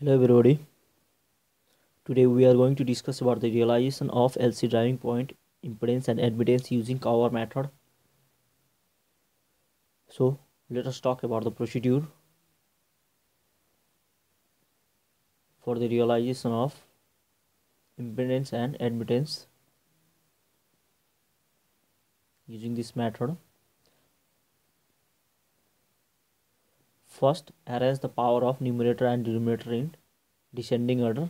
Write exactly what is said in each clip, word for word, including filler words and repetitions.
Hello everybody, today we are going to discuss about the realization of L C driving point impedance and admittance using Cauer method. So let us talk about the procedure for the realization of impedance and admittance using this method. First, arrange the power of numerator and denominator in descending order.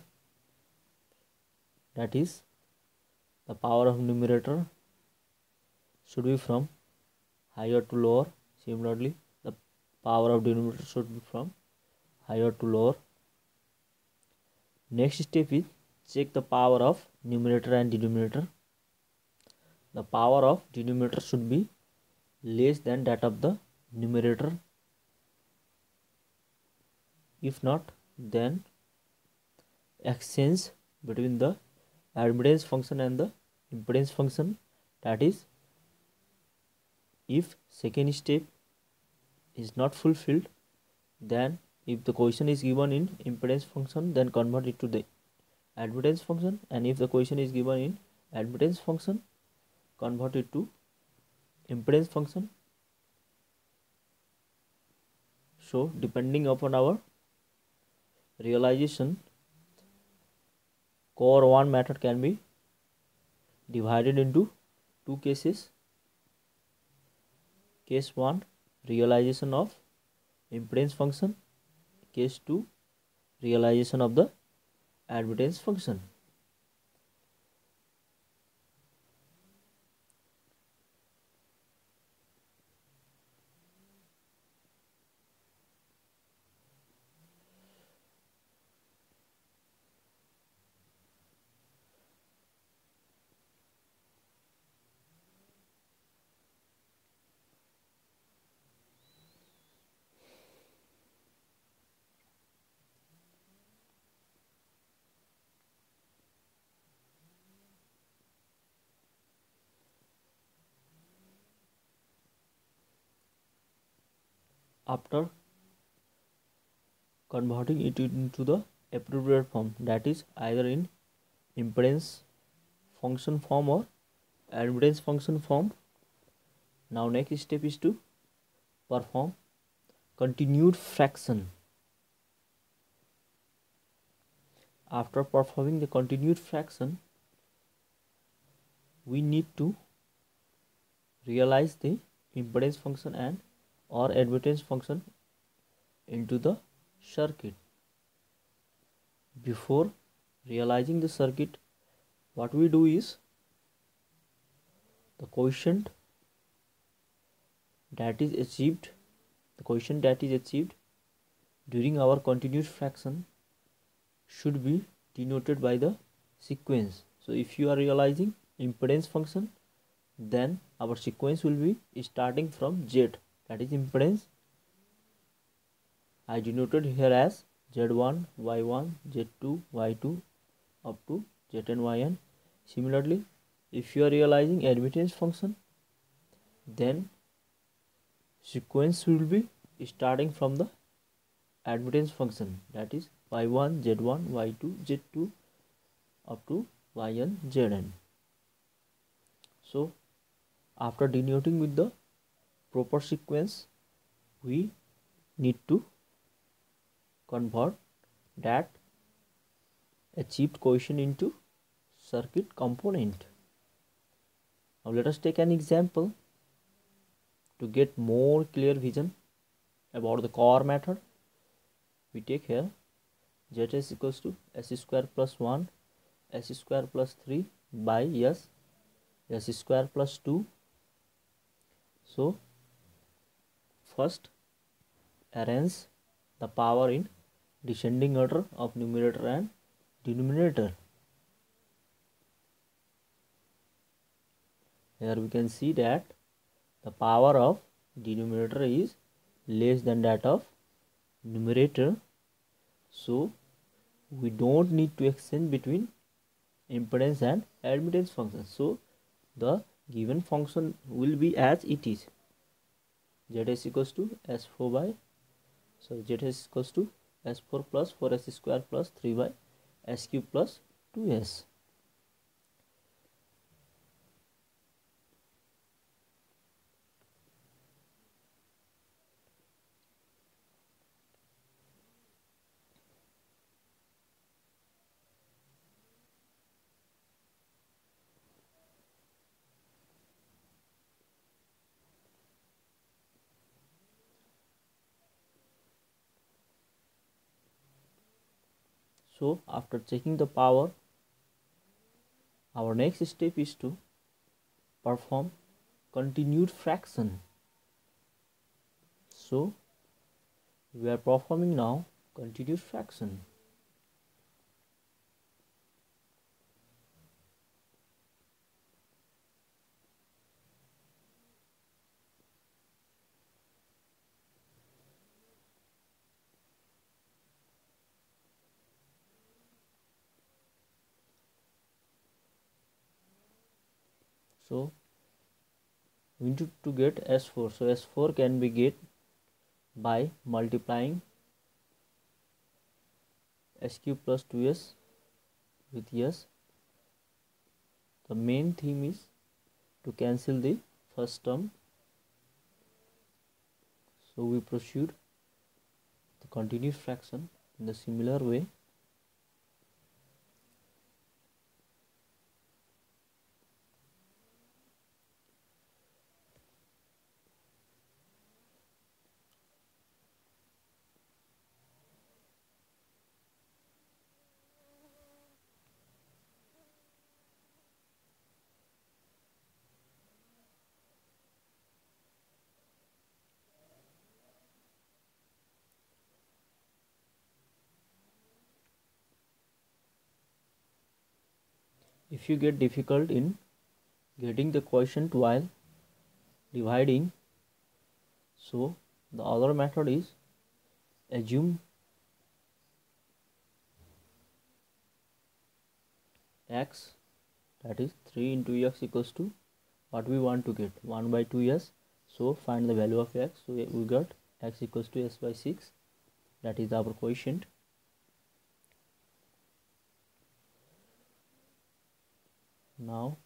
That is, the power of numerator should be from higher to lower. Similarly, the power of denominator should be from higher to lower. Next step is check the power of numerator and denominator. The power of denominator should be less than that of the numerator. If not, then exchange between the admittance function and the impedance function. That is, if second step is not fulfilled, then if the question is given in impedance function, then convert it to the admittance function, and if the question is given in admittance function, convert it to impedance function. So depending upon our realization, Cauer one method can be divided into two cases. Case one, realization of impedance function. Case two, realization of the admittance function. After converting it into the appropriate form, that is either in impedance function form or admittance function form. Now next step is to perform continued fraction. After performing the continued fraction, we need to realize the impedance function and or admittance function into the circuit. Before realizing the circuit, what we do is the quotient that is achieved the quotient that is achieved during our continuous fraction should be denoted by the sequence. So if you are realizing impedance function, then our sequence will be starting from Z, that is impedance. I denoted here as Z one, Y one, Z two, Y two up to Z n, Y n. Similarly, if you are realizing admittance function, then sequence will be starting from the admittance function, that is Y one, Z one, Y two, Z two up to Y n, Z n. So after denoting with the proper sequence, we need to convert that achieved quotient into circuit component. Now let us take an example to get more clear vision about the Cauer method. We take here Zs equals to s square plus one, s square plus three by s, s square plus two. So first, arrange the power in descending order of numerator and denominator. Here we can see that the power of denominator is less than that of numerator. So we don't need to exchange between impedance and admittance functions. So the given function will be as it is. Zs equals to s four by sorry Zs equals to S four plus four S square plus three by S cube plus two S. So after checking the power, our next step is to perform continued fraction. So we are performing now continued fraction. So we need to get S four. So S four can be get by multiplying S cube plus two S with S. The main theme is to cancel the first term. So we proceed the continuous fraction in the similar way. If you get difficult in getting the quotient while dividing, so the other method is assume x, that is three into x equals to what we want to get, one by two s. So find the value of x. So we got x equals to s by six, that is our quotient. Now,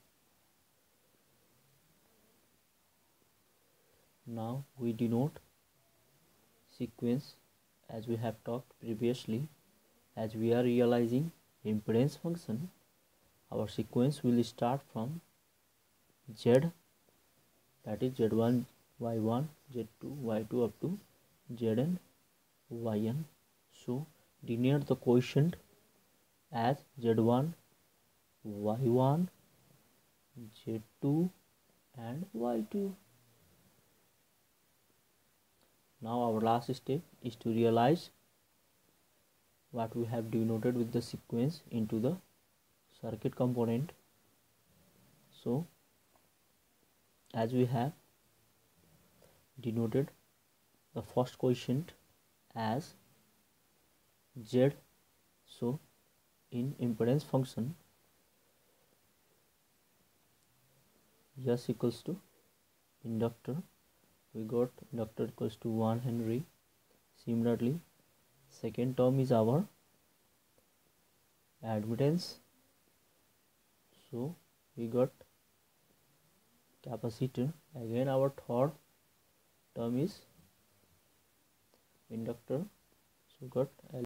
now we denote sequence as we have talked previously. As we are realizing impedance function, our sequence will start from Z, that is Z one, Y one, Z two, Y two up to Zn, Yn. So denote the quotient as Z one, Y one, Z two and Y two. Now our last step is to realize what we have denoted with the sequence into the circuit component. So as we have denoted the first quotient as Z, so in impedance function S equals to inductor, we got inductor equals to one henry. Similarly, second term is our admittance, so we got capacitor. Again our third term is inductor, so got L.